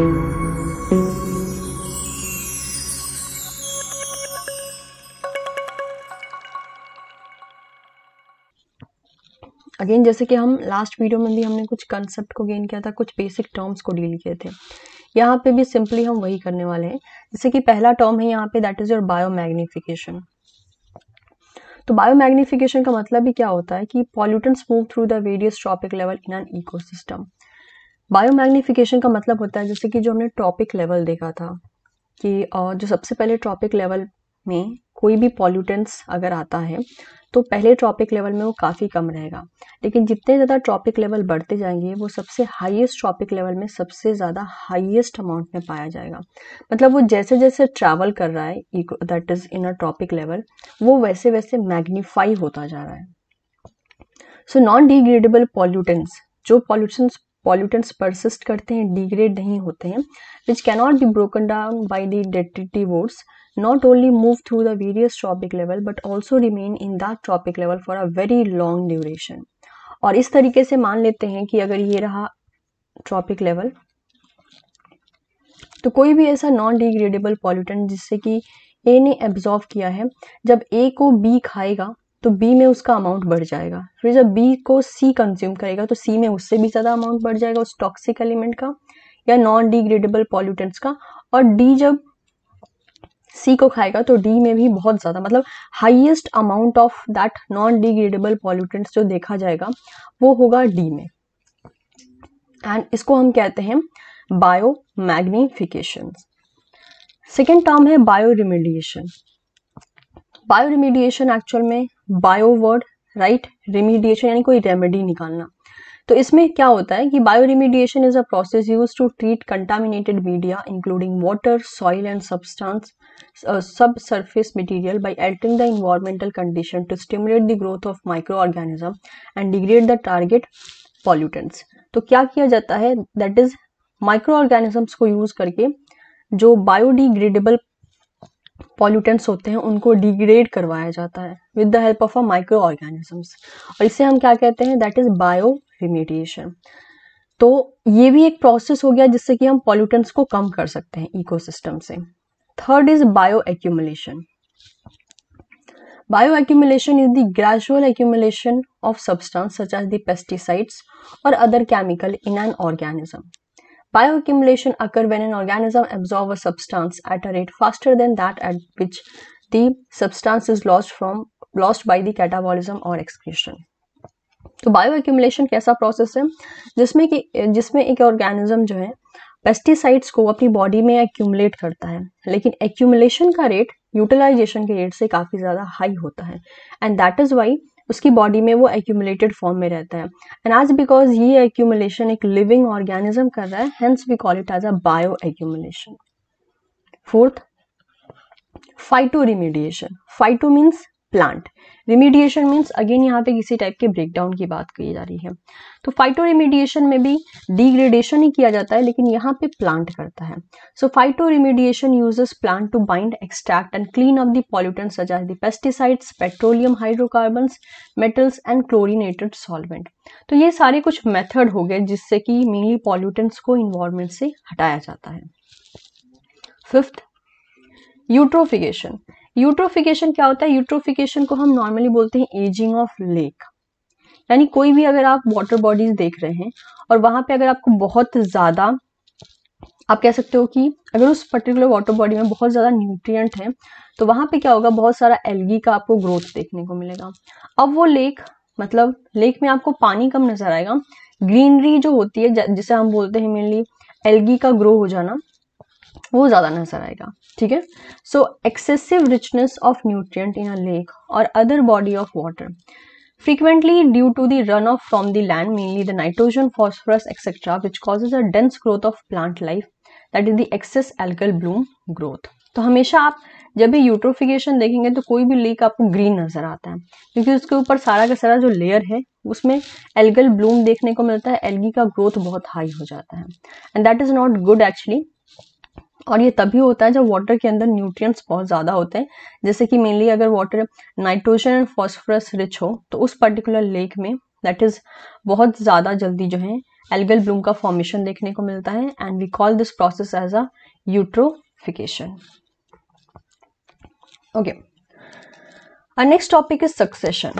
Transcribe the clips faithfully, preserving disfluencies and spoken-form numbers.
Again जैसे कि हम लास्ट वीडियो में भी हमने कुछ कंसेप्ट को गेन किया था, कुछ बेसिक टर्म्स को डील किए थे, यहाँ पे भी सिंपली हम वही करने वाले हैं। जैसे कि पहला टर्म है यहाँ पे, दैट इज योर बायोमैग्निफिकेशन। तो बायोमैग्निफिकेशन का मतलब भी क्या होता है कि pollutants move through the various trophic level in an ecosystem. Biomagnification का मतलब होता है जैसे कि जो हमने ट्रॉपिक लेवल देखा था कि जो सबसे पहले ट्रॉपिक लेवल में कोई भी पॉल्यूटेंट्स अगर आता है तो पहले ट्रॉपिक लेवल में वो काफ़ी कम रहेगा, लेकिन जितने ज़्यादा ट्रॉपिक लेवल बढ़ते जाएंगे वो सबसे हाईएस्ट ट्रॉपिक लेवल में सबसे ज़्यादा हाईएस्ट अमाउंट में पाया जाएगा। मतलब वो जैसे जैसे ट्रैवल कर रहा है that is in a trophic level, वो वैसे वैसे मैग्नीफाई होता जा रहा है। सो नॉन डिग्रेडेबल पॉल्यूटेंट्स, जो पॉल्यूशंस पॉल्यूटेंट्स परसिस्ट करते हैं, डिग्रेड नहीं होते हैं, which cannot be broken down by the detritivores, not only move through the various tropic level but also remain in that tropic level for a very long duration। और इस तरीके से मान लेते हैं कि अगर ये रहा tropic level, तो कोई भी ऐसा non degradable pollutant जिससे कि A ने absorb किया है, जब A को B खाएगा तो B में उसका अमाउंट बढ़ जाएगा, फिर जब B को C कंज्यूम करेगा तो C में उससे भी ज़्यादा अमाउंट बढ़ जाएगा उस टॉक्सिक एलिमेंट का या नॉन डिग्रेडेबल पॉल्यूटेंट्स का, और D जब सी को खाएगा तो डी में भी बहुत ज़्यादा, मतलब highest amount of that non degradable pollutants जो देखा जाएगा वो होगा डी में। एंड इसको हम कहते हैं बायो मैग्निफिकेशन। सेकेंड टर्म है bio remediation. Bio remediation actual में बायो वर्ड राइट, रेमेडिएशन यानी कोई रेमेडी निकालना। तो इसमें क्या होता है कि bioremediation is a process used to treat contaminated media including water, soil and substance sub surface material by altering the environmental condition to stimulate the growth of micro organism and degrade the target pollutants. तो क्या किया जाता है that is micro organisms को use करके जो biodegradable pollutants होते हैं उनको डिग्रेड करवाया जाता है with the help of a micro organisms, और इसे हम क्या कहते हैं दैट इज बायो रिमेडिएशन। तो ये भी एक प्रोसेस हो गया जिससे कि हम पॉल्यूटेंट्स को कम कर सकते हैं इकोसिस्टम से। Third is bio accumulation. Bio accumulation is the gradual accumulation of substance such as the pesticides और other chemical in an organism. Bio accumulation occur when an organism absorb a substance at a rate faster than that at which the substance is lost from lost by the catabolism और excretion. तो bio accumulation कैसा process है जिसमें कि जिसमें एक organism जो है पेस्टिसाइड्स को अपनी बॉडी में एक्यूमुलेट करता है, लेकिन एक्यूमुलेशन का रेट यूटिलाइजेशन के रेट से काफ़ी ज़्यादा हाई होता है, एंड दैट इज़ वाई उसकी बॉडी में वो एक्यूमुलेटेड फॉर्म में रहता है। एंड आज बिकॉज ये एक्यूमुलेशन एक लिविंग ऑर्गेनिज्म कर रहा है, hence we call it as a bio accumulation. Fourth, phyto remediation. Phyto means plant, remediation means again यहाँ पे किसी टाइप के ब्रेकडाउन की बात की जा रही है। तो फाइटो रिमेडिएशन में भी डिग्रेडेशन ही किया जाता है, लेकिन यहाँ पे प्लांट करता है। So phytoremediation uses plant to bind, extract and clean up the pollutants such as the pesticides, petroleum hydrocarbons, metals and chlorinated solvent. तो ये सारे कुछ मेथड हो गए जिससे कि मेनली पॉल्यूटेंट्स को इन्वायरमेंट से हटाया जाता है। Fifth, eutrophication. यूट्रोफिकेशन क्या होता है? यूट्रोफिकेशन को हम नॉर्मली बोलते हैं एजिंग ऑफ लेक, यानी कोई भी अगर आप वाटर बॉडीज देख रहे हैं और वहाँ पे अगर आपको बहुत ज़्यादा, आप कह सकते हो कि अगर उस पर्टिकुलर वाटर बॉडी में बहुत ज़्यादा न्यूट्रिएंट है तो वहाँ पे क्या होगा, बहुत सारा एल्गी का आपको ग्रोथ देखने को मिलेगा। अब वो लेक, मतलब लेक में आपको पानी कम नजर आएगा, ग्रीनरी जो होती है जिसे हम बोलते हैं मेनली एल्गी का ग्रो हो जाना, वो ज़्यादा नजर आएगा। ठीक है, so excessive richness of nutrient in a lake और other body of water frequently due to the run off from the land, mainly the nitrogen, phosphorus etcetera which causes a dense growth of plant life that is the excess algal bloom growth. तो हमेशा आप जब भी eutrophication देखेंगे तो कोई भी lake आपको ग्रीन नजर आता है, क्योंकि उसके ऊपर सारा का सारा जो लेयर है उसमें एल्गल ब्लूम देखने को मिलता है, एल्गी का ग्रोथ बहुत हाई हो जाता है, and that is not good actually. और ये तभी होता है जब वाटर के अंदर न्यूट्रिएंट्स बहुत ज़्यादा होते हैं, जैसे कि मेनली अगर water nitrogen and phosphorus rich हो तो उस पर्टिकुलर लेक में दैट इज़ बहुत ज़्यादा जल्दी जो है एल्गल ब्लूम का फॉर्मेशन देखने को मिलता है and we call this process as a eutrophication. Okay, our next topic is succession.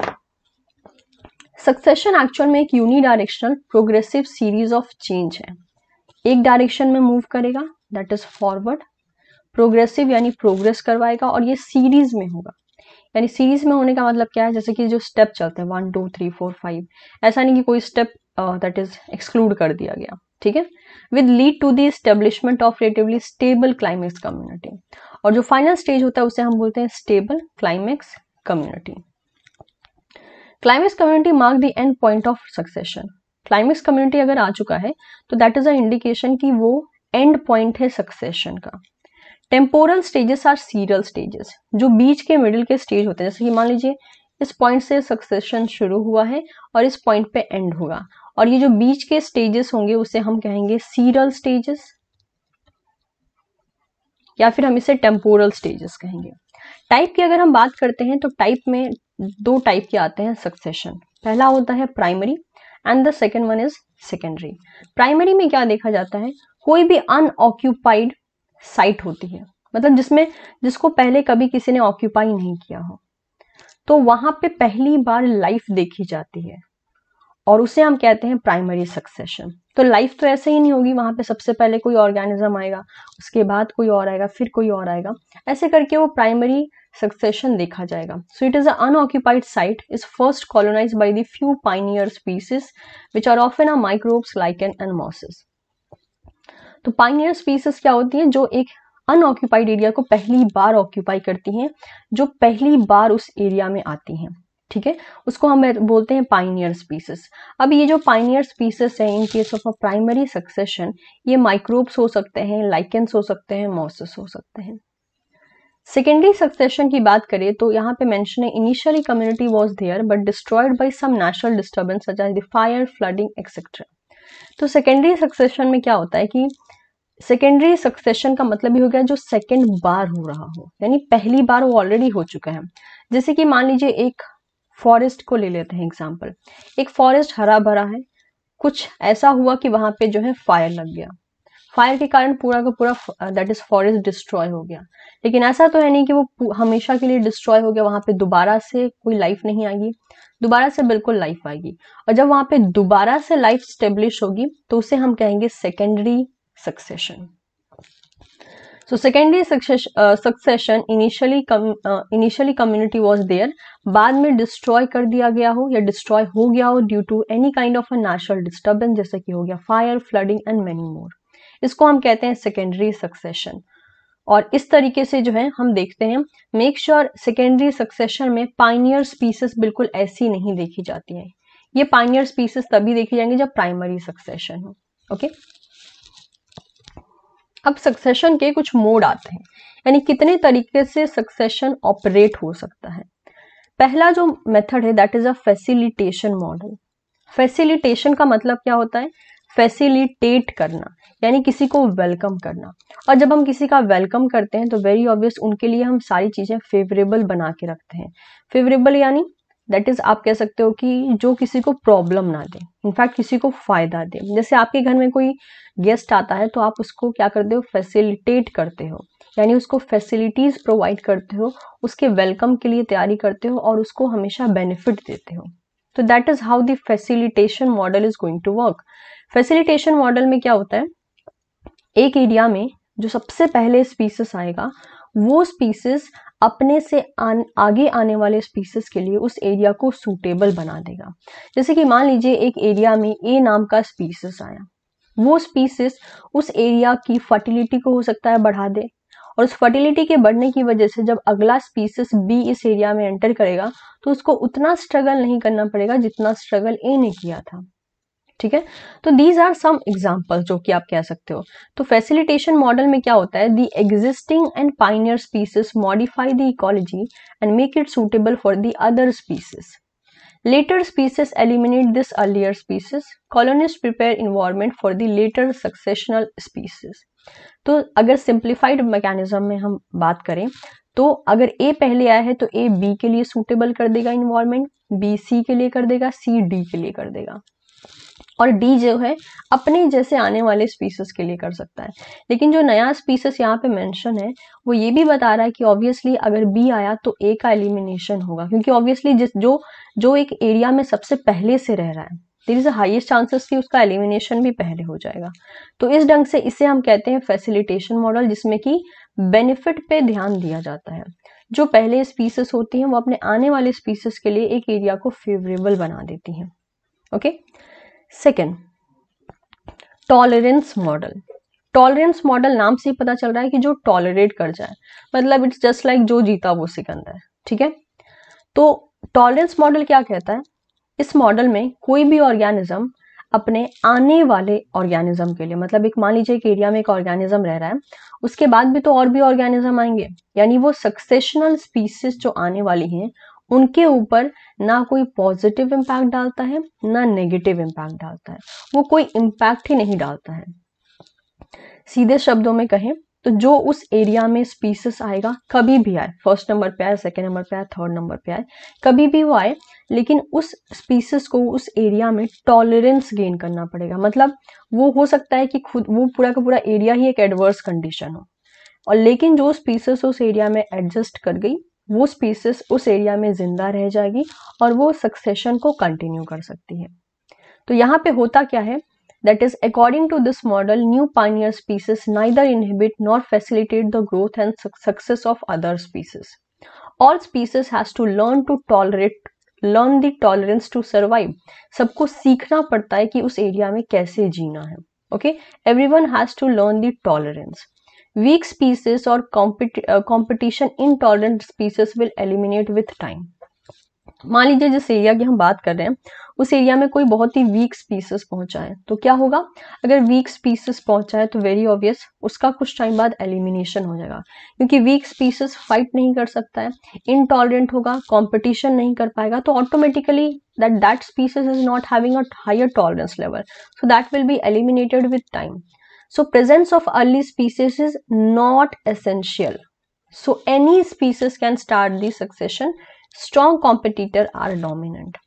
Succession actual में एक unidirectional progressive series of change है. एक डायरेक्शन में मूव करेगा, दैट इज फॉरवर्ड. प्रोग्रेसिव यानी प्रोग्रेस करवाएगा और ये सीरीज में होगा. यानी सीरीज में होने का मतलब क्या है, जैसे कि जो स्टेप चलते हैं one two three four five, ऐसा नहीं कि कोई स्टेप दैट इज एक्सक्लूड कर दिया गया. ठीक है, with lead to the establishment of relatively stable climax community. और जो फाइनल स्टेज होता है उसे हम बोलते हैं stable climax community. Climax community mark the end point of succession. Climax community अगर आ चुका है तो दैट इज अ इंडिकेशन कि वो एंड पॉइंट है सक्सेशन का. Temporal stages are serial stages. जो बीच के मिडिल के स्टेज होते हैं, जैसे कि मान लीजिए इस पॉइंट से सक्सेशन शुरू हुआ है और इस पॉइंट पे एंड होगा, और ये जो बीच के स्टेजेस होंगे उसे हम कहेंगे सीरियल स्टेजेस या फिर हम इसे टेम्पोरल स्टेजेस कहेंगे. टाइप की अगर हम बात करते हैं तो टाइप में दो टाइप के आते हैं सक्सेशन. पहला होता है primary and the second one is secondary. Primary में क्या देखा जाता है, कोई भी अनऑक्यूपाइड साइट होती है, मतलब जिसमें जिसको पहले कभी किसी ने ऑक्यूपाई नहीं किया हो, तो वहां पे पहली बार लाइफ देखी जाती है और उसे हम कहते हैं प्राइमरी सक्सेशन. तो लाइफ तो ऐसे ही नहीं होगी, वहां पे सबसे पहले कोई ऑर्गेनिज्म आएगा, उसके बाद कोई और आएगा, फिर कोई और आएगा, ऐसे करके वो प्राइमरी सक्सेशन देखा जाएगा. So it is a unoccupied site is first colonise by the few pioneer species which are often a microbes lichen and mosses. तो पायनियर स्पीसीज क्या होती हैं, जो एक अनऑक्यूपाइड एरिया को पहली बार ऑक्यूपाई करती हैं, जो पहली बार उस एरिया में आती हैं. ठीक है, उसको हम बोलते हैं पायनियर स्पीसीज. अब ये जो पायनियर स्पीसीज है in case of a primary succession, ये माइक्रोब्स हो सकते हैं, लाइकेंस हो सकते हैं, मॉसेस हो सकते हैं. सेकेंडरी सक्सेशन की बात करें तो यहाँ पे मेंशन है initially community was there but destroyed by some natural disturbance such as the fire, flooding etcetera. तो सेकेंडरी सक्सेशन में क्या होता है कि सेकेंडरी सक्सेशन का मतलब ये हो गया जो सेकेंड बार हो रहा हो, यानी पहली बार वो ऑलरेडी हो चुका है. जैसे कि मान लीजिए एक फॉरेस्ट को ले लेते हैं एग्जाम्पल. एक फॉरेस्ट हरा भरा है, कुछ ऐसा हुआ कि वहां पे जो है फायर लग गया, फायर के कारण पूरा का पूरा दैट इज फॉरेस्ट डिस्ट्रॉय हो गया. लेकिन ऐसा तो है नहीं कि वो हमेशा के लिए डिस्ट्रॉय हो गया, वहां पे दोबारा से कोई लाइफ नहीं आएगी, दोबारा से बिल्कुल लाइफ आएगी. और जब वहां पे दोबारा से लाइफ स्टेब्लिश होगी तो उसे हम कहेंगे secondary succession. So secondary succession, uh, succession initially com, uh, initially community was there, बाद में destroy कर दिया गया हो या destroy हो गया हो due to any kind of a natural disturbance, जैसे कि हो गया fire, flooding and many more. इसको हम कहते हैं secondary succession. और इस तरीके से जो है हम देखते हैं make sure secondary succession में pioneer species बिल्कुल ऐसी नहीं देखी जाती है. ये pioneer species तभी देखी जाएंगी जब primary succession हो. Okay okay? अब सक्सेशन के कुछ मोड आते हैं, यानी कितने तरीके से सक्सेशन ऑपरेट हो सकता है. पहला जो मेथड है that is a facilitation model. Facilitation का मतलब क्या होता है, फैसिलिटेट करना, यानी किसी को वेलकम करना. और जब हम किसी का वेलकम करते हैं तो वेरी ऑब्वियस उनके लिए हम सारी चीजें फेवरेबल बना के रखते हैं. फेवरेबल यानी दैट इज आप कह सकते हो कि जो किसी को प्रॉब्लम ना दे, इनफैक्ट किसी को फायदा दे. जैसे आपके घर में कोई गेस्ट आता है तो आप उसको क्या करते हो, फैसिलिटेट करते हो, यानी उसको फैसिलिटीज प्रोवाइड करते हो, उसके वेलकम के लिए तैयारी करते हो और उसको हमेशा बेनिफिट देते हो. तो that is how the facilitation model is going to work. Facilitation model में क्या होता है, एक एरिया में जो सबसे पहले स्पीसीज आएगा वो स्पीसीज अपने से आन, आगे आने वाले स्पीसीज के लिए उस एरिया को सूटेबल बना देगा. जैसे कि मान लीजिए एक एरिया में ए नाम का स्पीसीज आया, वो स्पीसीज उस एरिया की फर्टिलिटी को हो सकता है बढ़ा दे, और उस फर्टिलिटी के बढ़ने की वजह से जब अगला स्पीसीज बी इस एरिया में एंटर करेगा तो उसको उतना स्ट्रगल नहीं करना पड़ेगा जितना स्ट्रगल ए ने किया था. ठीक है, तो दीज आर सम एग्जाम्पल जो कि आप कह सकते हो. तो फैसिलिटेशन मॉडल में क्या होता है, the existing and pioneer species modify the ecology and make it suitable for the other species. Later species eliminate this earlier species. Colonist prepare environment for the later successional species. तो अगर simplified mechanism में हम बात करें तो अगर ए पहले आया है तो ए बी के लिए सूटेबल कर देगा एनवायरनमेंट, बी सी के लिए कर देगा, सी डी के लिए कर देगा. और डी जो है अपने जैसे आने वाले स्पीसीज के लिए कर सकता है। लेकिन जो नया स्पीसीज यहाँ पे मेंशन है वो ये भी बता रहा है कि ऑब्वियसली अगर बी आया तो ए का एलिमिनेशन होगा, क्योंकि ऑब्वियसली जिस जो जो एक एरिया में सबसे पहले से रह रहा है there is a highest chances कि उसका एलिमिनेशन भी पहले हो जाएगा। तो इस ढंग से इसे हम कहते हैं फैसिलिटेशन मॉडल, जिसमें कि बेनिफिट पे ध्यान दिया जाता है। जो पहले स्पीसीज होती हैं वो अपने आने वाले स्पीसीज के लिए एक एरिया को फेवरेबल बना देती हैं। Okay, second tolerance model. Tolerance model नाम से ही पता चल रहा है कि जो टॉलरेट कर जाए, मतलब इट्स जस्ट लाइक जो जीता वो सिकंदर है, ठीक है। तो टॉलरेंस मॉडल क्या कहता है, इस मॉडल में कोई भी ऑर्गेनिज्म अपने आने वाले ऑर्गेनिज्म के लिए, मतलब एक मान लीजिए एक एरिया में एक ऑर्गेनिज्म रह रहा है, उसके बाद भी तो और भी ऑर्गेनिज्म आएंगे, यानी वो सक्सेशनल स्पीसीज जो आने वाली हैं उनके ऊपर ना कोई पॉजिटिव इम्पैक्ट डालता है ना नेगेटिव इम्पैक्ट डालता है, वो कोई इम्पैक्ट ही नहीं डालता है। सीधे शब्दों में कहें तो जो उस एरिया में स्पीसीज आएगा, कभी भी आए, फर्स्ट नंबर पे आए, सेकेंड नंबर पे आए, थर्ड नंबर पे आए, कभी भी वो आए, लेकिन उस स्पीसीज को उस एरिया में टॉलरेंस गेन करना पड़ेगा। मतलब वो हो सकता है कि खुद वो पूरा का पूरा एरिया ही एक एडवर्स कंडीशन हो, और लेकिन जो स्पीसीज उस एरिया में एडजस्ट कर गई वो स्पीसीज उस एरिया में जिंदा रह जाएगी और वो सक्सेशन को कंटिन्यू कर सकती है। तो यहाँ पे होता क्या है, that is according to this model new pioneer species neither inhibit nor facilitate the growth and success of other species. All species has to learn to tolerate learn the tolerance to survive. सबको सीखना पड़ता है कि उस area में कैसे जीना है। Okay, everyone has to learn the tolerance. Weak species or competi uh, competition intolerant species will eliminate with time। मान लीजिए जिस एरिया की हम बात कर रहे हैं उस एरिया में कोई बहुत ही वीक स्पीसीज पहुंचा है, तो क्या होगा, अगर वीक स्पीसीज पहुंचा है तो वेरी ऑब्वियस उसका कुछ टाइम बाद एलिमिनेशन हो जाएगा, क्योंकि वीक स्पीसीज फाइट नहीं कर सकता है, इनटॉलरेंट होगा, कंपटीशन नहीं कर पाएगा, तो automatically that that species is not having a higher tolerance level, so that will be eliminated with time. So presence of early species is not essential. So any species can start the succession. Strong competitor are dominant.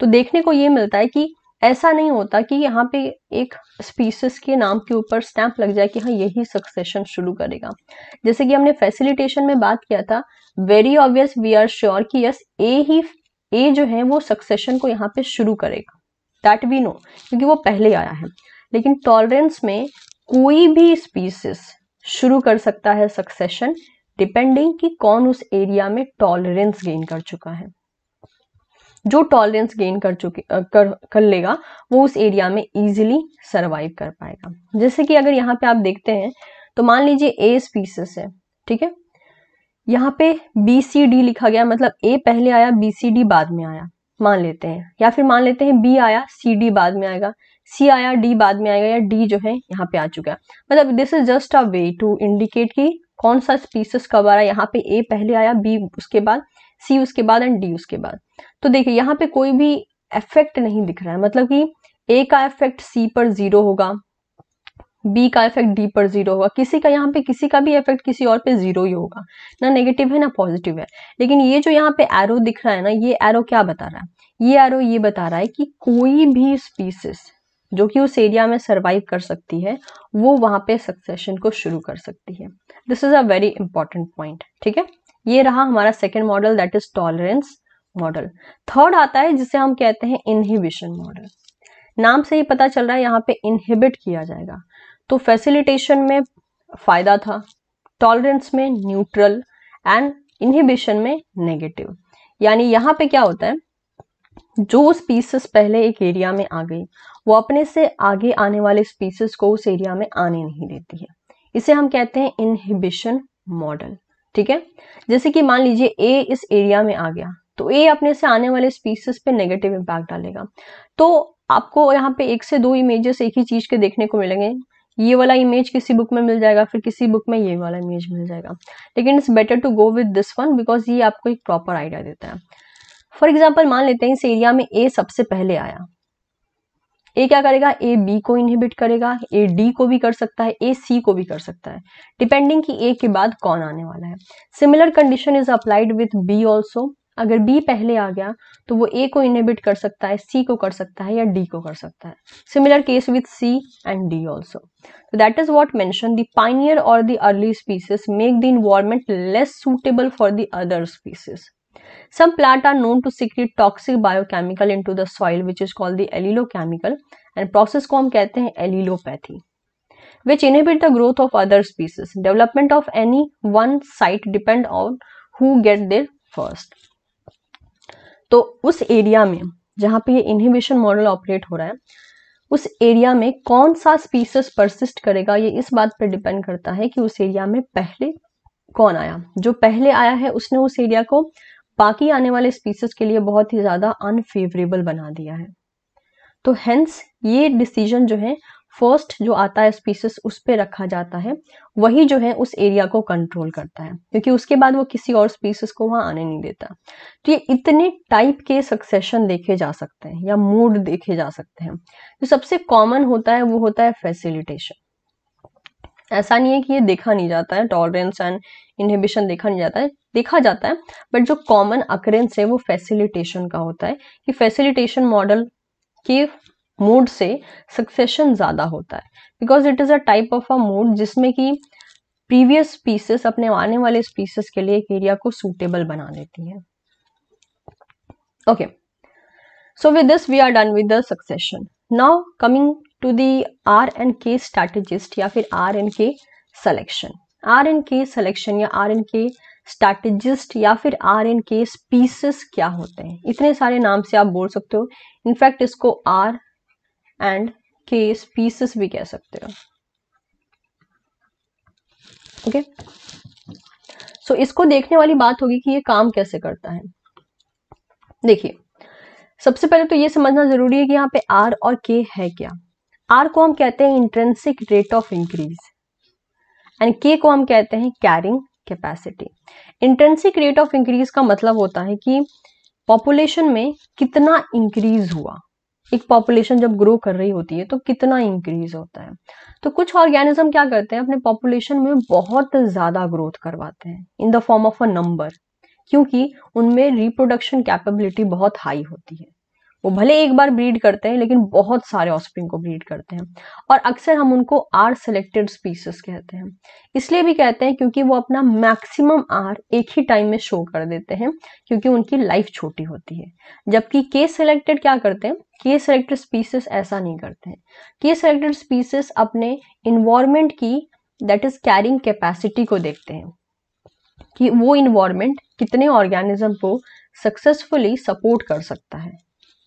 तो देखने को ये मिलता है कि ऐसा नहीं होता कि यहाँ पे एक स्पीसीज के नाम के ऊपर स्टैंप लग जाए कि हाँ यही सक्सेशन शुरू करेगा। जैसे कि हमने फैसिलिटेशन में बात किया था, very obvious we are sure कि यस ए ही ए जो है वो सक्सेशन को यहाँ पे शुरू करेगा, दैट वी नो, क्योंकि वो पहले आया है। लेकिन टॉलरेंस में कोई भी स्पीसीज शुरू कर सकता है सक्सेशन, डिपेंडिंग कि कौन उस एरिया में टॉलरेंस गेन कर चुका है। जो टॉलरेंस गेन कर चुके कर कर लेगा वो उस एरिया में इजीली सरवाइव कर पाएगा। जैसे कि अगर यहाँ पे आप देखते हैं तो मान लीजिए ए स्पीसीज है, ठीक है, यहाँ पे बी सी डी लिखा गया, मतलब ए पहले आया बी सी डी बाद में आया मान लेते हैं, या फिर मान लेते हैं बी आया सी डी बाद में आएगा, सी आया डी बाद में आएगा, या डी जो है यहाँ पे आ चुका है। मतलब this is just a way to indicate कि कौन सा स्पीसीज कब आ रहा है। यहाँ पे ए पहले आया, बी उसके बाद, सी उसके बाद एंड डी उसके बाद। तो देखिए यहाँ पे कोई भी इफेक्ट नहीं दिख रहा है, मतलब कि ए का इफेक्ट सी पर जीरो होगा, बी का इफेक्ट डी पर जीरो होगा, किसी का यहाँ पे किसी का भी इफेक्ट किसी और पे जीरो ही होगा, ना नेगेटिव है ना पॉजिटिव है। लेकिन ये जो यहाँ पे एरो दिख रहा है ना, ये एरो क्या बता रहा है, ये एरो ये बता रहा है कि कोई भी स्पीसीज जो कि उस एरिया में सरवाइव कर सकती है वो वहां पे सक्सेशन को शुरू कर सकती है। This is a very important point, ठीक है। ये रहा हमारा second model, that is tolerance model. Third आता है जिसे हम कहते हैं इनहिबिशन मॉडल। नाम से ही पता चल रहा है यहाँ पे इनहिबिट किया जाएगा। तो फैसिलिटेशन में फायदा था, टॉलरेंस में न्यूट्रल एंड इनहिबिशन में नेगेटिव। यानी यहाँ पे क्या होता है, जो स्पीसीज पहले एक एरिया में आ गई वो अपने से आगे आने वाले स्पीसीज को उस एरिया में आने नहीं देती है, इसे हम कहते हैं इनहिबिशन मॉडल, ठीक है। जैसे कि मान लीजिए ए इस एरिया में आ गया तो ए अपने से आने वाले स्पीसीज पे नेगेटिव इम्पैक्ट डालेगा। तो आपको यहाँ पे एक से दो इमेजेस एक ही चीज के देखने को मिलेंगे, ये वाला इमेज किसी बुक में मिल जाएगा, फिर किसी बुक में ये वाला इमेज मिल जाएगा, लेकिन it's better to go with this one because ये आपको एक प्रॉपर आइडिया देता है। फॉर एग्जाम्पल मान लेते हैं इस एरिया में ए सबसे पहले आया, ए क्या करेगा, ए बी को इनहिबिट करेगा, ए डी को भी कर सकता है, ए सी को भी कर सकता है, डिपेंडिंग कि ए के बाद कौन आने वाला है। Similar condition is applied with B also, अगर बी पहले आ गया तो वो ए को इनहिबिट कर सकता है, सी को कर सकता है या डी को कर सकता है. Similar case with C and D also. So that is what mentioned, the pioneer or the early species make the environment less suitable for the other species. Some plants are known to secrete toxic biochemical into the soil, which is called the allelopathy, and process को हम कहते हैं allelopathy, which inhibit the growth of other species. Development of any one site depend on who get there first. तो उस area में जहाँ पे ये इनहिबिशन मॉडल ऑपरेट हो रहा है, उस एरिया में कौन सा स्पीसीज परसिस्ट करेगा ये इस बात पर डिपेंड करता है कि उस एरिया में पहले कौन आया. जो पहले आया है उसने उस एरिया को बाकी आने वाले स्पीसीज के लिए बहुत ही ज्यादा अनफेवरेबल बना दिया है. तो हेंस ये डिसीजन जो है फर्स्ट जो आता है स्पीसीज उस पे रखा जाता है, वही जो है उस एरिया को कंट्रोल करता है, क्योंकि उसके बाद वो किसी और स्पीसीज को वहां आने नहीं देता. तो ये इतने टाइप के सक्सेशन देखे जा सकते हैं या मोड देखे जा सकते हैं. जो सबसे कॉमन होता है वो होता है फैसिलिटेशन. ऐसा नहीं है कि ये देखा नहीं जाता है, टॉलरेंस एंड इनहिबिशन देखा नहीं जाता है, देखा जाता है, बट जो कॉमन अकरेंस है वो फैसिलिटेशन का होता है कि फैसिलिटेशन मॉडल के मोड से सक्सेशन ज्यादा होता है, because it is a type of a mode जिसमें कि प्रीवियस स्पीसीज अपने आने वाले स्पीसीज के लिए एक एरिया को सूटेबल बना देती है. Okay, so with this we are done with the succession. Now coming to the R and K strategist या फिर R and K selection. R and K selection या आर एंड के स्ट्रैटेजिस्ट या फिर R and के species क्या होते हैं, इतने सारे नाम से आप बोल सकते हो. इनफैक्ट इसको आर एंड के स्पीसीज भी कह सकते हो. ओके, सो इसको देखने वाली बात होगी कि ये काम कैसे करता है. देखिए, सबसे पहले तो ये समझना जरूरी है कि यहाँ पे R और K है क्या. R को हम कहते हैं intrinsic rate of increase and K को हम कहते हैं carrying capacity. Intrinsic rate of increase का मतलब होता है कि पॉपुलेशन में कितना इंक्रीज हुआ. एक पॉपुलेशन जब ग्रो कर रही होती है तो कितना इंक्रीज होता है. तो कुछ ऑर्गेनिज्म क्या करते हैं, अपने पॉपुलेशन में बहुत ज्यादा ग्रोथ करवाते हैं in the form of a number, क्योंकि उनमें रिप्रोडक्शन कैपेबिलिटी बहुत हाई होती है. वो भले एक बार ब्रीड करते हैं लेकिन बहुत सारे ऑस्प्रिंग को ब्रीड करते हैं, और अक्सर हम उनको आर सेलेक्टेड स्पीसीज कहते हैं. इसलिए भी कहते हैं क्योंकि वो अपना मैक्सिमम आर एक ही टाइम में शो कर देते हैं, क्योंकि उनकी लाइफ छोटी होती है. जबकि के सेलेक्टेड क्या करते हैं, के सेलेक्टेड स्पीसीज ऐसा नहीं करते हैं. के सेलेक्टेड स्पीसीज अपने इन्वायरमेंट की दैट इज कैरिंग कैपेसिटी को देखते हैं कि वो इन्वायरमेंट कितने ऑर्गेनिज्म को सक्सेसफुली सपोर्ट कर सकता है,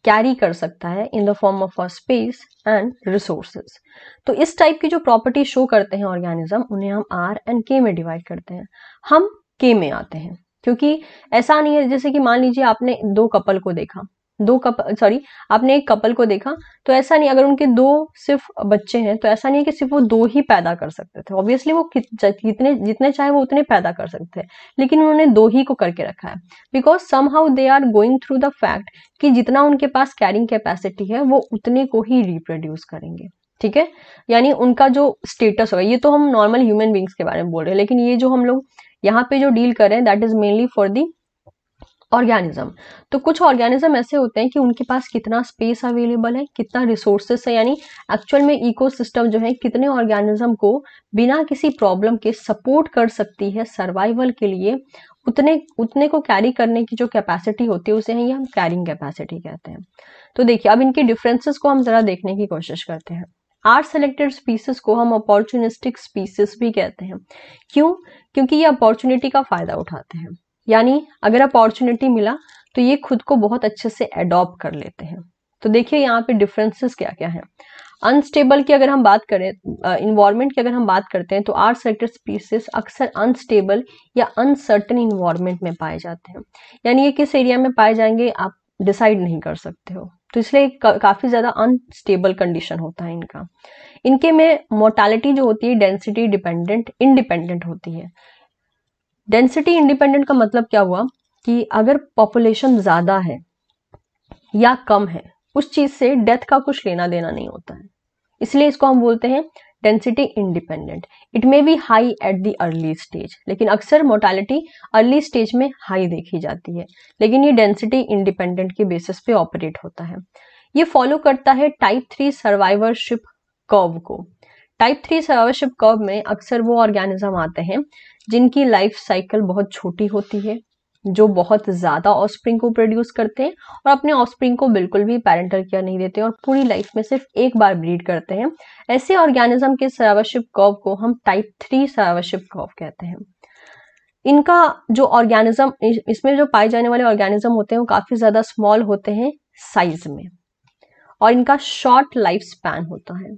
कैरी कर सकता है in the form of a space and resources. तो इस टाइप की जो प्रॉपर्टी शो करते हैं ऑर्गेनिज्म, उन्हें हम आर एंड के में डिवाइड करते हैं. हम के में आते हैं क्योंकि ऐसा नहीं है, जैसे कि मान लीजिए आपने दो कपल को देखा, दो कपल सॉरी आपने एक कपल को देखा, तो ऐसा नहीं अगर उनके दो सिर्फ बच्चे हैं तो ऐसा नहीं है कि सिर्फ वो दो ही पैदा कर सकते थे. ऑब्वियसली वो कितने जितने चाहे वो उतने पैदा कर सकते हैं, लेकिन उन्होंने दो ही को करके रखा है because somehow they are going through the fact कि जितना उनके पास कैरिंग कैपेसिटी है वो उतने को ही रिप्रोड्यूस करेंगे. ठीक है, यानी उनका जो स्टेटस होगा, ये तो हम नॉर्मल ह्यूमन बींग्स के बारे में बोल रहे हैं, लेकिन ये जो हम लोग यहाँ पे जो डील कर रहे हैं that is mainly for the organism. तो कुछ ऑर्गेनिज्म ऐसे होते हैं कि उनके पास कितना स्पेस अवेलेबल है, कितना रिसोर्सेस है, यानी एक्चुअल में इकोसिस्टम जो है कितने ऑर्गेनिज्म को बिना किसी प्रॉब्लम के सपोर्ट कर सकती है सर्वाइवल के लिए, उतने उतने को कैरी करने की जो कैपेसिटी होती है उसे ही हम कैरिंग कैपेसिटी कहते हैं. तो देखिए, अब इनके डिफरेंसेस को हम जरा देखने की कोशिश करते हैं. आर सेलेक्टेड स्पीसीज को हम अपॉर्चुनिस्टिक स्पीसीज भी कहते हैं. क्यों? क्योंकि ये अपॉर्चुनिटी का फायदा उठाते हैं, यानी अगर अपॉर्चुनिटी मिला तो ये खुद को बहुत अच्छे से एडॉप्ट कर लेते हैं. तो देखिए यहाँ पे डिफरेंसेस क्या क्या हैं. अनस्टेबल की अगर हम बात करें, इन्वायरमेंट की अगर हम बात करते हैं, तो आर सेलेक्टेड स्पीसीज अक्सर अनस्टेबल या अनसर्टन इन्वायरमेंट में पाए जाते हैं, यानी ये किस एरिया में पाए जाएंगे आप डिसाइड नहीं कर सकते हो, तो इसलिए का, काफी ज्यादा अनस्टेबल कंडीशन होता है इनका. इनके में मोर्टेलिटी जो होती है डेंसिटी डिपेंडेंट इंडिपेंडेंट होती है. डेंसिटी इंडिपेंडेंट का मतलब क्या हुआ कि अगर पॉपुलेशन ज्यादा है या कम है उस चीज से डेथ का कुछ लेना देना नहीं होता है, इसलिए इसको हम बोलते हैं density independent. It may be high at the early stage, लेकिन अक्सर मोर्टालिटी अर्ली स्टेज में हाई देखी जाती है, लेकिन ये डेंसिटी इंडिपेंडेंट के बेसिस पे ऑपरेट होता है. ये फॉलो करता है टाइप थ्री सर्वाइवरशिप कर्व को. टाइप थ्री सर्वाइवरशिप कर्व में अक्सर वो ऑर्गेनिज्म आते हैं जिनकी लाइफ साइकिल बहुत छोटी होती है, जो बहुत ज्यादा ऑस्प्रिंग को प्रोड्यूस करते हैं और अपने ऑस्प्रिंग को बिल्कुल भी पैरेंटल केयर नहीं देते और पूरी लाइफ में सिर्फ एक बार ब्रीड करते हैं. ऐसे ऑर्गेनिज्म के सर्वाइवरशिप कर्व को हम टाइप थ्री सर्वाइवरशिप कर्व कहते हैं. इनका जो ऑर्गेनिज्म, इसमें जो पाए जाने वाले ऑर्गेनिज्म होते हैं वो काफी ज्यादा स्मॉल होते हैं साइज में और इनका शॉर्ट लाइफ स्पैन होता है.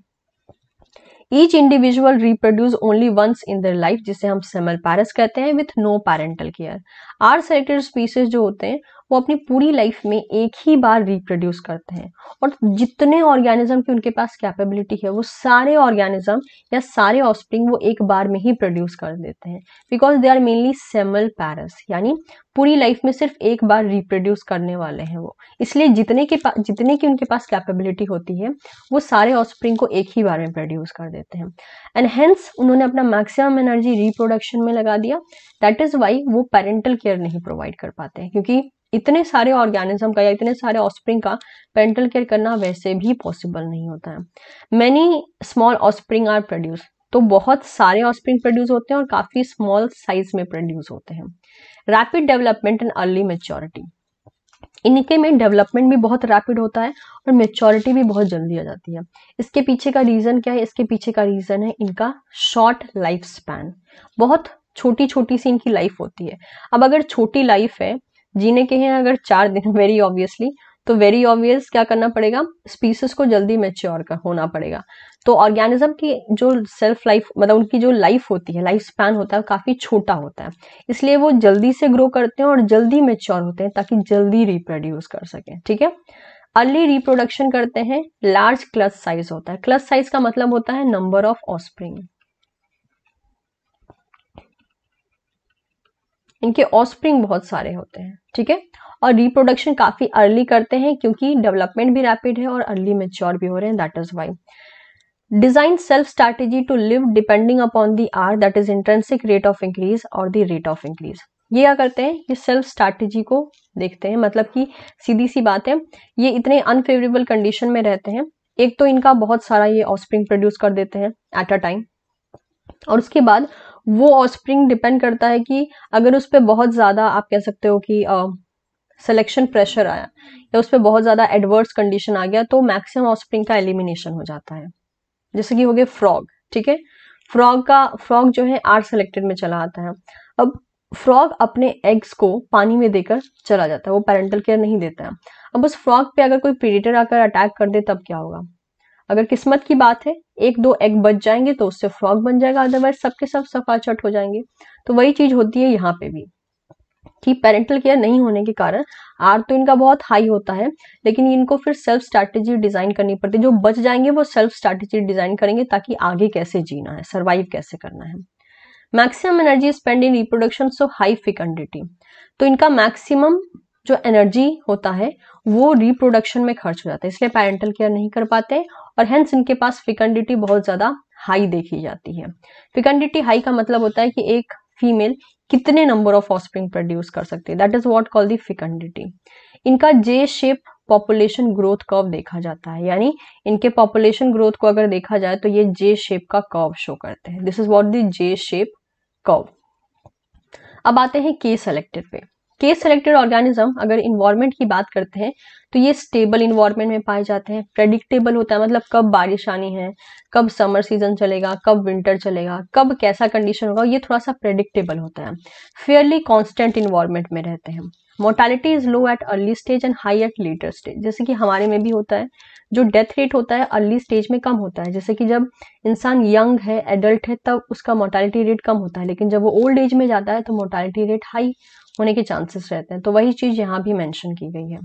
Each individual reproduce only once in their life, जिसे हम सेमेलपैरस कहते हैं, with no parental care. R selected species जो होते हैं वो अपनी पूरी लाइफ में एक ही बार रिप्रोड्यूस करते हैं और जितने ऑर्गेनिज्म की उनके पास कैपेबिलिटी है वो सारे ऑर्गेनिज्म या सारे ऑस्प्रिंग वो एक बार में ही प्रोड्यूस कर देते हैं, because they are mainly semelparous, यानी पूरी लाइफ में सिर्फ एक बार रिप्रोड्यूस करने वाले हैं वो. इसलिए जितने के पास जितने की उनके पास कैपेबिलिटी होती है वो सारे ऑस्प्रिंग को एक ही बार में प्रोड्यूस कर देते हैं. एंड हेंस उन्होंने अपना मैक्सिमम एनर्जी रिप्रोडक्शन में लगा दिया. दैट इज वाई वो पेरेंटल केयर नहीं प्रोवाइड कर पाते हैं, क्योंकि इतने सारे ऑर्गेनिज्म का या इतने सारे ऑस्प्रिंग का पेरेंटल केयर करना वैसे भी पॉसिबल नहीं होता है. Many small offspring are produce, तो बहुत सारे ऑस्प्रिंग प्रोड्यूस होते हैं और काफी स्मॉल साइज में प्रोड्यूस होते हैं. Rapid development and early maturity, इनके में डेवलपमेंट भी बहुत रैपिड होता है और मेच्योरिटी भी बहुत जल्दी आ जाती है. इसके पीछे का रीजन क्या है? इसके पीछे का रीजन है इनका शॉर्ट लाइफ स्पैन. बहुत छोटी छोटी सी इनकी लाइफ होती है. अब अगर छोटी लाइफ है, जीने के हैं अगर चार दिन, वेरी ऑब्वियसली, तो वेरी ऑब्वियस क्या करना पड़ेगा, स्पीसीज को जल्दी मैच्योर का होना पड़ेगा. तो ऑर्गेनिज्म की जो सेल्फ लाइफ, मतलब उनकी जो लाइफ होती है, लाइफ स्पैन होता है, काफी छोटा होता है, इसलिए वो जल्दी से ग्रो करते हैं और जल्दी मैच्योर होते हैं ताकि जल्दी रिप्रोड्यूस कर सकें. ठीक है, अर्ली रिप्रोडक्शन करते हैं, लार्ज क्लच साइज होता है. क्लच साइज का मतलब होता है नंबर ऑफ ऑस्प्रिंग. इनके ऑस्प्रिंग बहुत सारे होते हैं, ठीक है, और रिप्रोडक्शन काफी अर्ली करते हैं क्योंकि डेवलपमेंट भी रैपिड है और अर्ली मैच्योर भी हो रहे हैं. That is why. Design self strategy to live depending upon the R, that is intrinsic rate of increase और दी रेट ऑफ इंक्रीज. ये क्या करते हैं, ये सेल्फ स्ट्रैटेजी को देखते हैं. मतलब कि सीधी सी बात है, ये इतने अनफेवरेबल कंडीशन में रहते हैं, एक तो इनका बहुत सारा ये ऑस्प्रिंग प्रोड्यूस कर देते हैं एट अ टाइम, और उसके बाद वो ऑस्प्रिंग डिपेंड करता है कि अगर उस पर बहुत ज्यादा, आप कह सकते हो कि सिलेक्शन प्रेशर आया या उस पर बहुत ज्यादा एडवर्स कंडीशन आ गया, तो मैक्सिमम ऑस्प्रिंग का एलिमिनेशन हो जाता है. जैसे कि हो गया फ्रॉग, ठीक है, फ्रॉग का फ्रॉग जो है आर सेलेक्टेड में चला आता है. अब फ्रॉग अपने एग्स को पानी में देकर चला जाता है, वो पेरेंटल केयर नहीं देता है. अब उस फ्रॉग पे अगर कोई प्रीडेटर आकर अटैक कर दे तब क्या होगा? अगर किस्मत की बात है, एक दो एग बच जाएंगे तो उससे फ्रॉग बन जाएगा, अदरवाइज सबके सब सफाचट हो जाएंगे. तो वही चीज होती है यहाँ पे भी कि पेरेंटल केयर नहीं होने के कारण आर तो इनका बहुत हाई होता है, लेकिन इनको फिर सेल्फ स्ट्रैटेजी डिजाइन करनी पड़ती है. जो बच जाएंगे वो सेल्फ स्ट्रैटेजी डिजाइन करेंगे ताकि आगे कैसे जीना है, सर्वाइव कैसे करना है. Maximum energy spend in reproduction, so high fecundity. तो इनका मैक्सिमम जो एनर्जी होता है वो रिप्रोडक्शन में खर्च हो जाता है, इसलिए पेरेंटल केयर नहीं कर पाते और हेंस इनके पास फिकंडिटी बहुत ज्यादा हाई देखी जाती है. फिकंडिटी हाई का मतलब होता है कि एक फीमेल कितने नंबर ऑफ ऑस्प्रिंग प्रोड्यूस कर सकती है, that is what called the fecundity. इनका J shape population growth curve देखा जाता है, यानी इनके पॉपुलेशन ग्रोथ को अगर देखा जाए तो ये जे शेप का कर्व शो करते हैं. This is what the J shape curve. अब आते हैं के सेलेक्टेड पे. के सेलेक्टेड ऑर्गेनिज्म अगर इन्वायरमेंट की बात करते हैं तो ये स्टेबल इन्वायरमेंट में पाए जाते हैं, प्रेडिक्टेबल होता है, मतलब कब बारिश आनी है, कब समर सीजन चलेगा, कब विंटर चलेगा, कब कैसा कंडीशन होगा, ये थोड़ा सा प्रेडिक्टेबल होता है. फेयरली कांस्टेंट इन्वायरमेंट में रहते हैं. Mortality is low at early stage and high at later stage, जैसे कि हमारे में भी होता है. जो डेथ रेट होता है अर्ली स्टेज में कम होता है, जैसे कि जब इंसान यंग है, एडल्ट है, तब उसका मोर्टालिटी रेट कम होता है, लेकिन जब वो ओल्ड एज में जाता है तो मोर्टालिटी रेट हाई होने के चांसेस रहते हैं. तो वही चीज यहाँ भी मेंशन की गई है.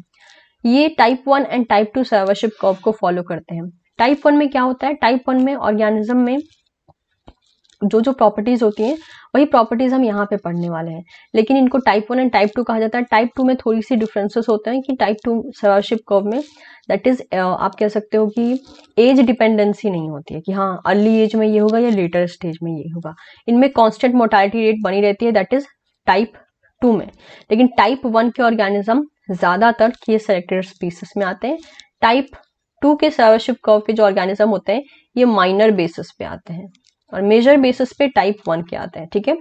ये type one and type two survivorship curve को फॉलो करते हैं. टाइप वन में क्या होता है, टाइप वन में ऑर्गेनिज्म में जो जो प्रॉपर्टीज़ होती हैं वही प्रॉपर्टीज़ हम यहाँ पे पढ़ने वाले हैं, लेकिन इनको type one and type two कहा जाता है। टाइप टू में थोड़ी सी डिफरेंसेस होते हैं कि टाइप टू सर्वाइवरशिप कर्व में दैट इज़ आप कह सकते हो कि एज डिपेंडेंसी नहीं होती है कि हाँ अर्ली एज में ये होगा या लेटर स्टेज में ये होगा, इनमें कॉन्स्टेंट मोर्टालिटी रेट बनी रहती है दैट इज़ टाइप टू में। लेकिन टाइप वन के ऑर्गेनिज्म ज़्यादातर के-सेलेक्टेड स्पीसीज में आते हैं। टाइप टू के सर्वाइवरशिप कर्व के जो ऑर्गेनिज्म होते हैं ये माइनर बेसिस पे आते हैं और मेजर बेसिस पे टाइप वन के आते हैं। ठीक है,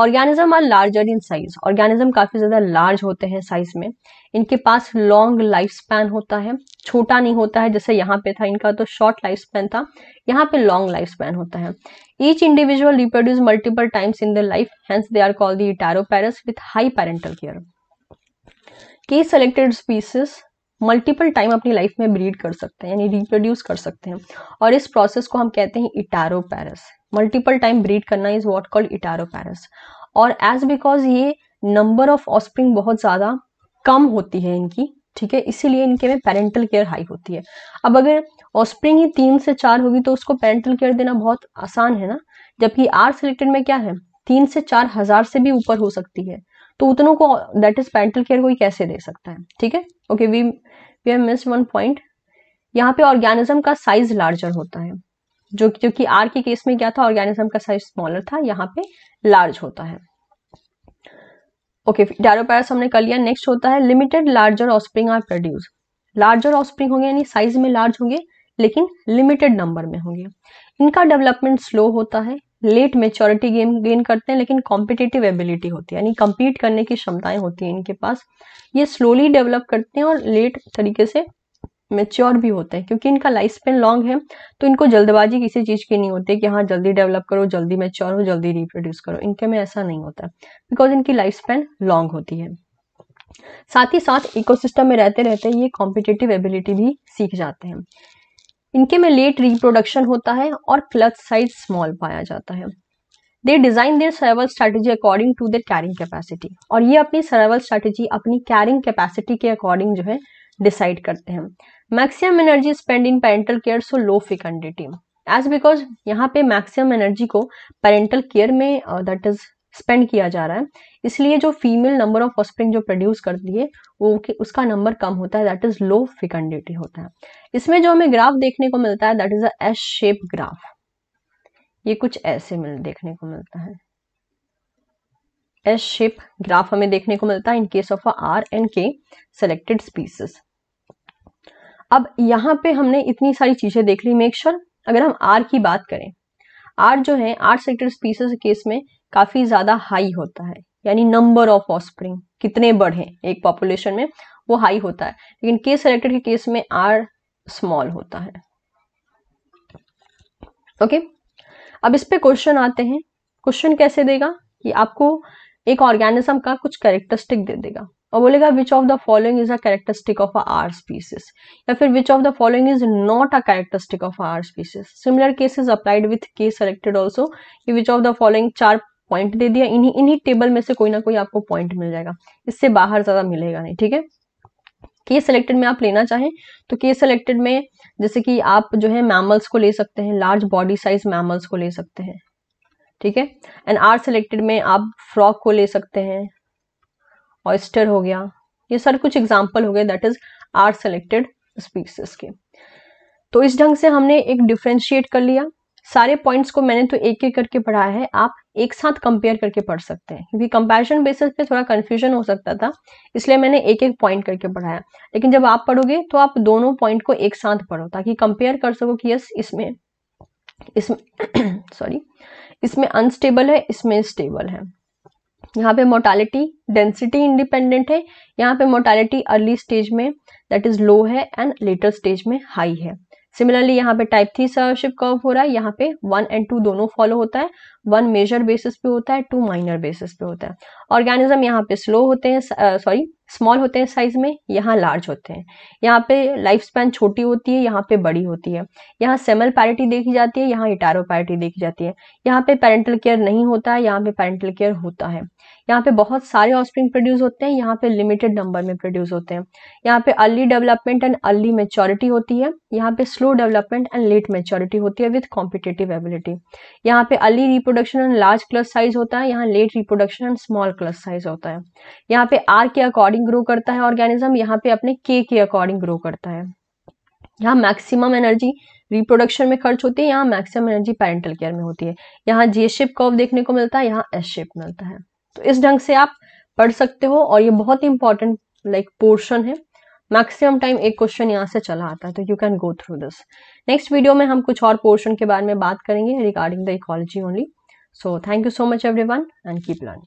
organism are larger in size, organism काफी ज्यादा लार्ज होते हैं साइज में, इनके पास लॉन्ग लाइफ स्पैन होता है, छोटा नहीं होता है। जैसे यहाँ पे था इनका तो शॉर्ट लाइफ स्पैन था, यहाँ पे लॉन्ग लाइफ स्पैन होता है। Each individual reproduce multiple times in the life, hence they are called the iteroparous with high parental care. K selected species multiple time अपनी लाइफ में ब्रीड कर सकते हैं यानी रिप्रोड्यूस कर सकते हैं, और इस प्रोसेस को हम कहते हैं इटेरोपैरस। मल्टीपल टाइम ब्रीड करना इज व्हाट कॉल्ड इटेरोपैरस। और एज बिकॉज ये नंबर ऑफ ऑस्प्रिंग बहुत ज़्यादा कम होती है इनकी, ठीक है, इसीलिए इनके में पेरेंटल केयर हाई होती है। अब अगर ऑस्प्रिंग ही तीन से चार होगी तो उसको पेरेंटल केयर देना बहुत आसान है ना, जबकि आर सेलेक्टेड में क्या है, तीन से चार हजार से भी ऊपर हो सकती है, तो उतनों को दैट इज पेरेंटल केयर कोई कैसे दे सकता है। ठीक है, okay, we we have missed one point. यहाँ पे ऑर्गेनिज्म का साइज लार्जर होता है, जो क्योंकि आर के केस में क्या था, ऑर्गेनिज्म का साइज स्मॉलर था, यहाँ पे लार्ज होता है। ओके, इटेरोपैरस हमने कर लिया। नेक्स्ट होता है limited larger offspring are produce. Larger offspring होंगे यानी साइज में लार्ज होंगे लेकिन लिमिटेड नंबर में होंगे। इनका डेवलपमेंट स्लो होता है, लेट मेच्योरिटी गेम गेन करते हैं, लेकिन कॉम्पिटिटिव एबिलिटी होती है यानी कम्पीट करने की क्षमताएं होती हैं इनके पास। ये स्लोली डेवलप करते हैं और लेट तरीके से मेच्योर भी होते हैं, क्योंकि इनका लाइफ स्पेन लॉन्ग है तो इनको जल्दबाजी किसी चीज़ की नहीं होती कि हाँ जल्दी डेवलप करो, जल्दी मेच्योर हो, जल्दी रिप्रोड्यूस करो, इनके में ऐसा नहीं होता बिकॉज इनकी लाइफ स्पेन लॉन्ग होती है। साथ ही साथ इकोसिस्टम में रहते रहते ये कॉम्पिटिटिव एबिलिटी भी सीख जाते हैं। इनके में लेट रिप्रोडक्शन होता है और क्लच साइज स्मॉल पाया जाता है। They design their survival strategy according to their carrying capacity, और ये अपनी सर्वाइवल स्ट्रैटेजी अपनी कैरिंग कैपेसिटी के अकॉर्डिंग जो है डिसाइड करते हैं। Maximum energy spend in parental care so low fecundity, as because यहाँ पे मैक्सिमम एनर्जी को पेरेंटल केयर में दैट इज स्पेंड किया जा रहा है, इसलिए जो फीमेल नंबर ऑफ ऑस्प्रिंग जो प्रोड्यूस करती है वो उसका नंबर कम होता है दैट इज लो फेकंडिटी होता है। इसमें जो हमें ग्राफ देखने को मिलता है that is a S shape graph, ये कुछ ऐसे मिल देखने को मिलता है, एस शेप ग्राफ हमें देखने को मिलता है in case of R and K selected species. अब यहाँ पे हमने इतनी सारी चीजें देख ली। मेक श्योर अगर हम आर की बात करें, आर जो है आर सेलेक्टेड स्पीसीज के केस में काफी ज्यादा हाई होता है, यानी नंबर ऑफ ऑस्प्रिंग कितने बढ़े एक पॉपुलेशन में वो हाई होता है, लेकिन के सेलेक्टेड के केस में आर स्मॉल होता है। Okay okay? अब इस पे क्वेश्चन आते हैं। क्वेश्चन कैसे देगा कि आपको एक ऑर्गेनिज्म का कुछ कैरेक्टरिस्टिक दे देगा और बोलेगा which of the following is a characteristic of R species, या फिर which of the following is not a characteristic of R species. Similar cases applied with K selected also, which of the following चार point दे दिया, इन्हीं इन्हीं table में से कोई ना कोई आपको पॉइंट मिल जाएगा, इससे बाहर ज्यादा मिलेगा नहीं। ठीक है, के सेलेक्टेड में आप लेना चाहें तो के सेलेक्टेड में जैसे कि आप जो है मैमल्स को ले सकते हैं, लार्ज बॉडी साइज मैमल्स को ले सकते हैं, ठीक है, एंड आर सेलेक्टेड में आप फ्रॉग को ले सकते हैं, ऑयस्टर हो गया, ये सारे कुछ एग्जाम्पल हो गए that is R selected species के। तो इस ढंग से हमने एक डिफ्रेंशिएट कर लिया। सारे पॉइंट्स को मैंने तो एक एक करके पढ़ाया है, आप एक साथ कंपेयर करके पढ़ सकते हैं, क्योंकि कंपैरिजन बेसिस पे थोड़ा कंफ्यूजन हो सकता था, इसलिए मैंने एक एक पॉइंट करके पढ़ाया। लेकिन जब आप पढ़ोगे तो आप दोनों पॉइंट को एक साथ पढ़ो ताकि कंपेयर कर सको कि यस इसमें इसमें सॉरी इसमें अनस्टेबल है, इसमें स्टेबल है। यहाँ पे मोर्टालिटी डेंसिटी इंडिपेंडेंट है, यहाँ पे मोर्टालिटी अर्ली स्टेज में दैट इज लो है एंड लेटर स्टेज में हाई है। सिमिलरली यहाँ पे टाइप थ्री सर्वाइवरशिप कर्व हो रहा है, यहाँ पे वन एंड टू दोनों फॉलो होता है, वन मेजर बेसिस पे होता है, टू माइनर बेसिस पे होता है। ऑर्गेनिज्म यहाँ पे स्लो होते हैं, सॉरी स्मॉल होते हैं साइज में, यहाँ लार्ज होते हैं। यहाँ पे लाइफ स्पैन छोटी होती है, यहाँ पे बड़ी होती है। यहाँ सेमल पैरिटी देखी जाती है, यहाँ इटारोपैरिटी देखी जाती है। यहाँ पे पेरेंटल केयर नहीं होता है, यहाँ पे पेरेंटल केयर होता है। यहाँ पे बहुत सारे ऑफस्प्रिंग प्रोड्यूस होते हैं, यहाँ पे लिमिटेड नंबर में प्रोड्यूस होते हैं। यहाँ पे early development and early maturity होती है, यहाँ पे slow development and late maturity होती है विद कॉम्पिटेटिव एबिलिटी। यहाँ पे early reproduction and large clutch size होता है, यहाँ late reproduction and small clutch size होता है। यहाँ पे आर के अकॉर्डिंग ग्रो करता है ऑर्गेनिज्म, यहाँ पे अपने के के अकॉर्डिंग ग्रो करता है। यहाँ मैक्सिमम एनर्जी रिप्रोडक्शन में खर्च होती है, यहाँ मैक्सिमम एनर्जी पेरेंटल केयर में होती है। यहाँ जे शेप कर्व देखने को मिलता है, यहाँ एस शेप मिलता है। तो इस ढंग से आप पढ़ सकते हो और ये बहुत इंपॉर्टेंट लाइक पोर्शन है। मैक्सिमम टाइम एक क्वेश्चन यहाँ से चला आता है, तो you can go through this. Next video में हम कुछ और पोर्शन के बारे में बात करेंगे regarding the ecology only. So thank you so much everyone and keep learning.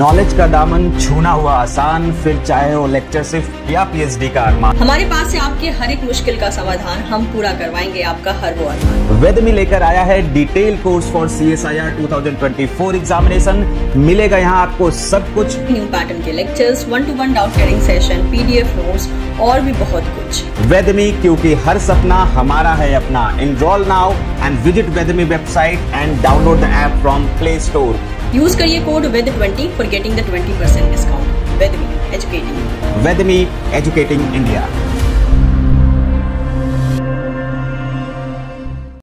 Knowledge का दामन छूना हुआ आसान, फिर चाहे वो लेक्चरशिप या पीएचडी का अरमान, हमारे पास से आपके हर एक मुश्किल का समाधान हम पूरा करवाएंगे आपका हर वो अरमान। वेदमी लेकर आया है डिटेल कोर्स फॉर सीएसआईआर दो हज़ार चौबीस एग्जामिनेशन। मिलेगा यहाँ आपको सब कुछ, न्यू पैटर्न के lectures, one to one doubt sharing session, PDF notes और भी बहुत कुछ। वेदमी, क्योंकि हर सपना हमारा है अपना। Enroll now and visit Vedemy website and download the app from play store. Use करिए code Ved twenty for getting the twenty percent discount. Vedemy educating, Vedmi educating India.